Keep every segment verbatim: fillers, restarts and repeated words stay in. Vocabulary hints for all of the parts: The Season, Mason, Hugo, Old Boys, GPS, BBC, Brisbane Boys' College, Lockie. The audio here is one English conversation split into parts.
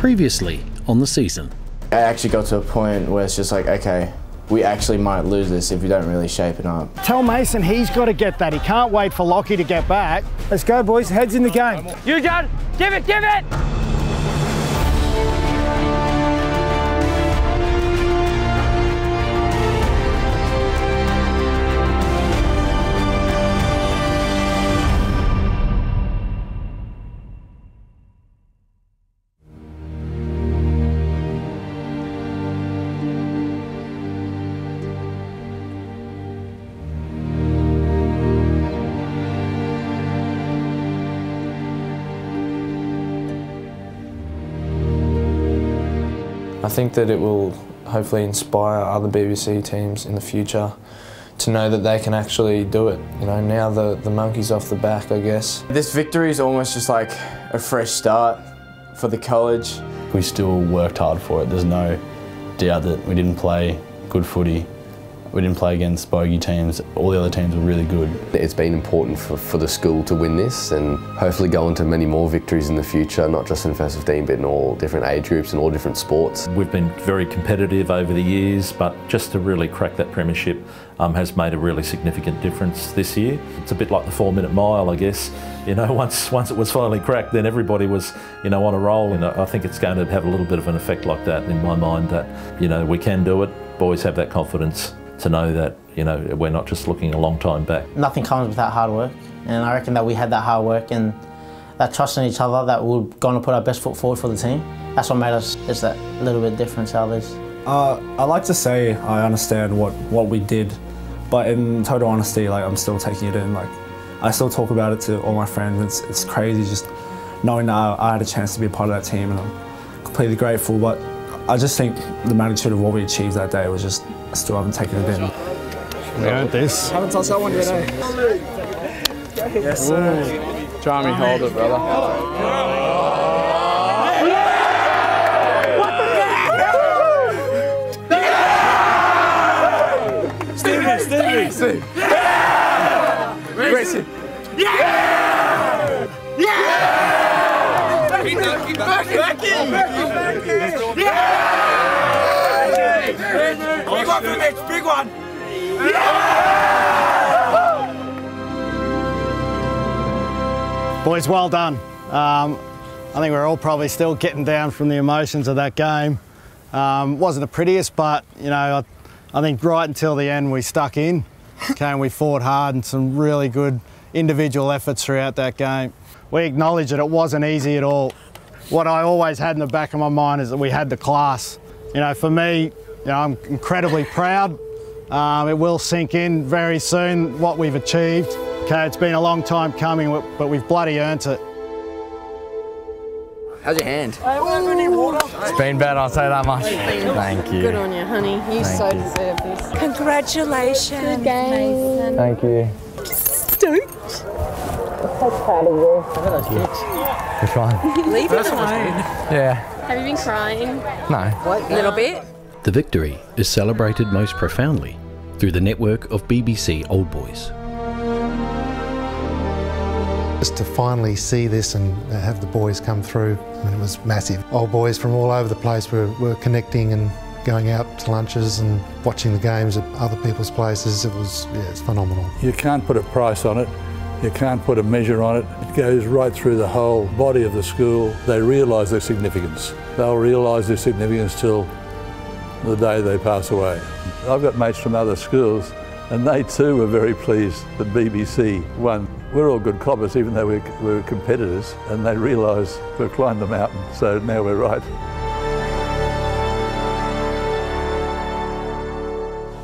Previously on the season. I actually got to a point where it's just like, okay, we actually might lose this if we don't really shape it up. Tell Mason he's got to get that. He can't wait for Lockie to get back. Let's go, boys. Heads in the game. You, John. Give it, give it! I think that it will hopefully inspire other B B C teams in the future to know that they can actually do it. You know, now the, the monkey's off the back, I guess. This victory is almost just like a fresh start for the college. We still worked hard for it. There's no doubt that we didn't play good footy. We didn't play against bogey teams. All the other teams were really good. It's been important for, for the school to win this and hopefully go on to many more victories in the future, not just in first fifteen, but in all different age groups and all different sports. We've been very competitive over the years, but just to really crack that premiership um, has made a really significant difference this year. It's a bit like the four-minute mile, I guess. You know, once, once it was finally cracked, then everybody was, you know, on a roll. And I think it's going to have a little bit of an effect like that in my mind that, you know, we can do it. Boys have that confidence to know that, you know, we're not just looking a long time back. Nothing comes without hard work, and I reckon that we had that hard work and that trust in each other that we were going to put our best foot forward for the team. That's what made us just that little bit different to others. Uh, I like to say I understand what, what we did, but in total honesty, like, I'm still taking it in. Like, I still talk about it to all my friends. It's, it's crazy just knowing that I, I had a chance to be a part of that team, and I'm completely grateful. But I just think the magnitude of what we achieved that day was just, I still haven't taken it in. We earned this. I haven't touched that one yet, eh? Yes, sir. Jamie, hold it, brother. What the heck? Stevie, Stevie, Stevie. Yeah! Grayson. Yeah! Yeah! Keep going, keep going. Back in, back in, back in. Yeah! Big one for the next big one! Yeah! Boys, well done. Um, I think we're all probably still getting down from the emotions of that game. Um, wasn't the prettiest, but, you know, I, I think right until the end we stuck in. Okay, and we fought hard and some really good individual efforts throughout that game. We acknowledge that it wasn't easy at all. What I always had in the back of my mind is that we had the class. You know, for me, You know, I'm incredibly proud. Um, it will sink in very soon what we've achieved. Okay, it's been a long time coming, but we've bloody earned it. How's your hand? It's been bad, I'll say that much. Thank you. Good on you, honey. You so deserve this. Congratulations. Good game. Thank you. Stoked. I'm so proud of you. Look at those kids. Which one? Leave it alone. Yeah. Have you been crying? No. What? A little bit? The victory is celebrated most profoundly through the network of B B C Old Boys. Just to finally see this and have the boys come through, I mean, it was massive. Old boys from all over the place were, were connecting and going out to lunches and watching the games at other people's places. It was, yeah, it's phenomenal. You can't put a price on it. You can't put a measure on it. It goes right through the whole body of the school. They realise their significance. They'll realise their significance till the day they pass away. I've got mates from other schools and they too were very pleased that B B C won. We're all good coppers even though we're, we're competitors, and they realised we've climbed the mountain, so now we're right.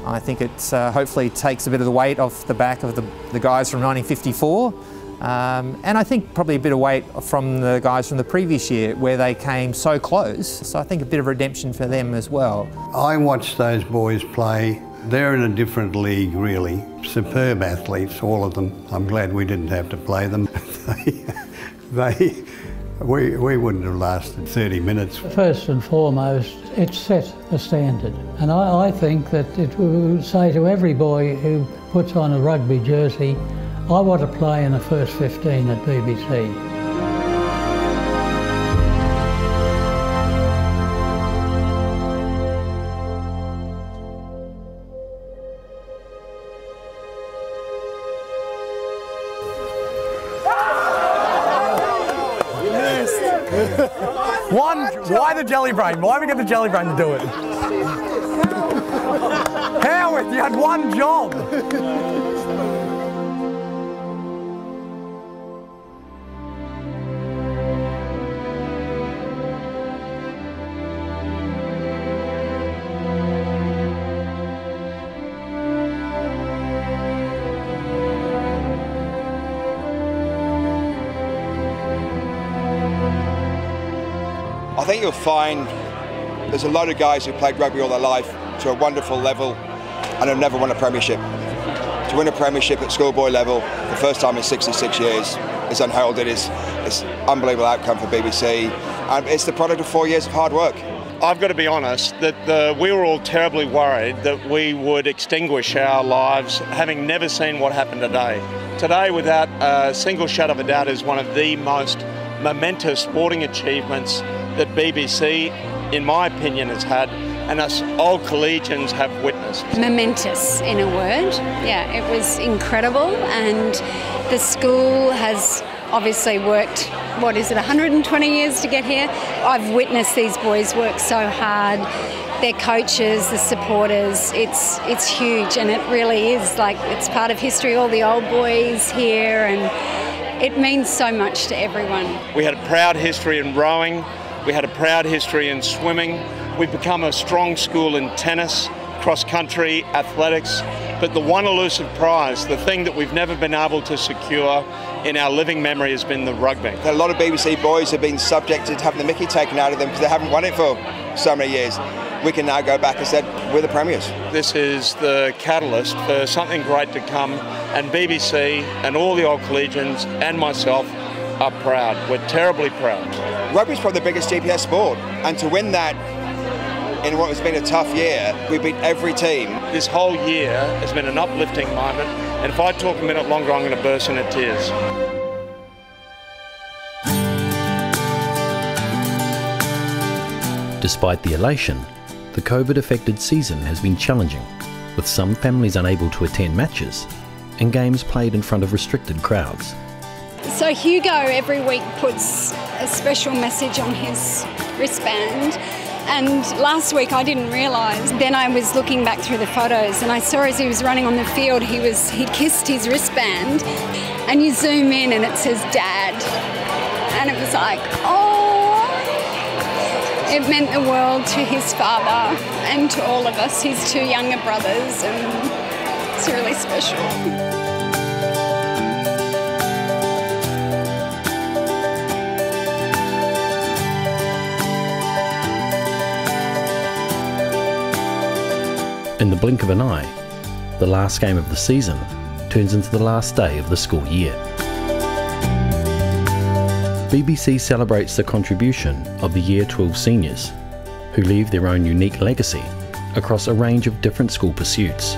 I think it uh, hopefully takes a bit of the weight off the back of the, the guys from nineteen fifty-four. Um, and I think probably a bit of weight from the guys from the previous year where they came so close. So I think a bit of redemption for them as well. I watched those boys play. They're in a different league, really. Superb athletes, all of them. I'm glad we didn't have to play them. they, they, we, we wouldn't have lasted thirty minutes. First and foremost, it set a standard. And I, I think that it will say to every boy who puts on a rugby jersey, I want to play in the first fifteen at B B C. One, why the jelly brain? Why we get the jelly brain to do it? Howard, you had one job. I think you'll find there's a lot of guys who played rugby all their life to a wonderful level and have never won a premiership. To win a premiership at schoolboy level for the first time in sixty-six years is unheralded. It is, it's an unbelievable outcome for B B C, and it's the product of four years of hard work. I've got to be honest that the, we were all terribly worried that we would extinguish our lives having never seen what happened today. Today, without a single shadow of a doubt, is one of the most momentous sporting achievements that B B C, in my opinion, has had, and us old collegians have witnessed. Momentous, in a word. Yeah, it was incredible, and the school has obviously worked, what is it, one hundred twenty years to get here. I've witnessed these boys work so hard, their coaches, the supporters. It's, it's huge, and it really is, like, it's part of history, all the old boys here, and it means so much to everyone. We had a proud history in rowing, we had a proud history in swimming. We've become a strong school in tennis, cross-country, athletics. But the one elusive prize, the thing that we've never been able to secure in our living memory, has been the rugby. A lot of B B C boys have been subjected to having the mickey taken out of them because they haven't won it for so many years. We can now go back and say, we're the premiers. This is the catalyst for something great to come, and B B C and all the old collegians and myself are proud. We're terribly proud. Rugby's probably the biggest G P S sport, and to win that in what has been a tough year, we beat every team. This whole year has been an uplifting moment, and if I talk a minute longer, I'm going to burst into tears. Despite the elation, the COVID-affected season has been challenging, with some families unable to attend matches and games played in front of restricted crowds. So Hugo every week puts a special message on his wristband, and last week I didn't realise. Then I was looking back through the photos and I saw as he was running on the field he was he kissed his wristband, and you zoom in and it says Dad, and it was like, oh, it meant the world to his father and to all of us, his two younger brothers, and it's really special. In the blink of an eye, the last game of the season turns into the last day of the school year. B B C celebrates the contribution of the Year twelve seniors, who leave their own unique legacy across a range of different school pursuits.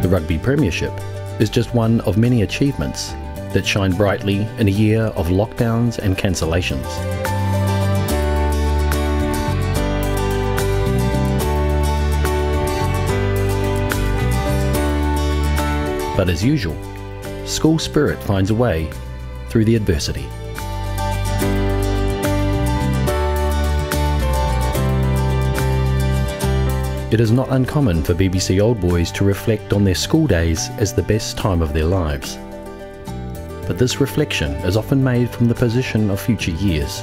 The Rugby Premiership is just one of many achievements that shine brightly in a year of lockdowns and cancellations. But as usual, school spirit finds a way through the adversity. It is not uncommon for B B C old boys to reflect on their school days as the best time of their lives. But this reflection is often made from the position of future years.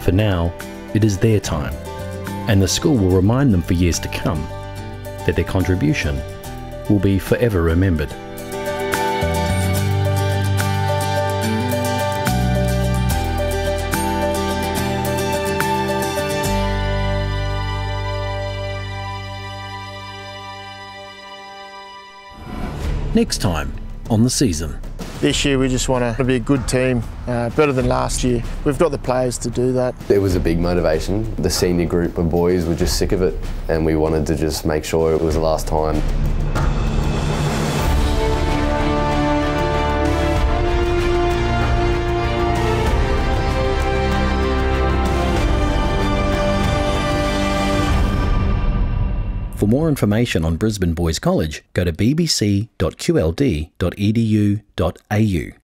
For now, it is their time, and the school will remind them for years to come that their contribution will be forever remembered. Next time on The Season. This year we just want to be a good team, uh, better than last year. We've got the players to do that. It was a big motivation. The senior group of boys were just sick of it, and we wanted to just make sure it was the last time. For more information on Brisbane Boys' College, go to b b c dot q l d dot e d u dot a u.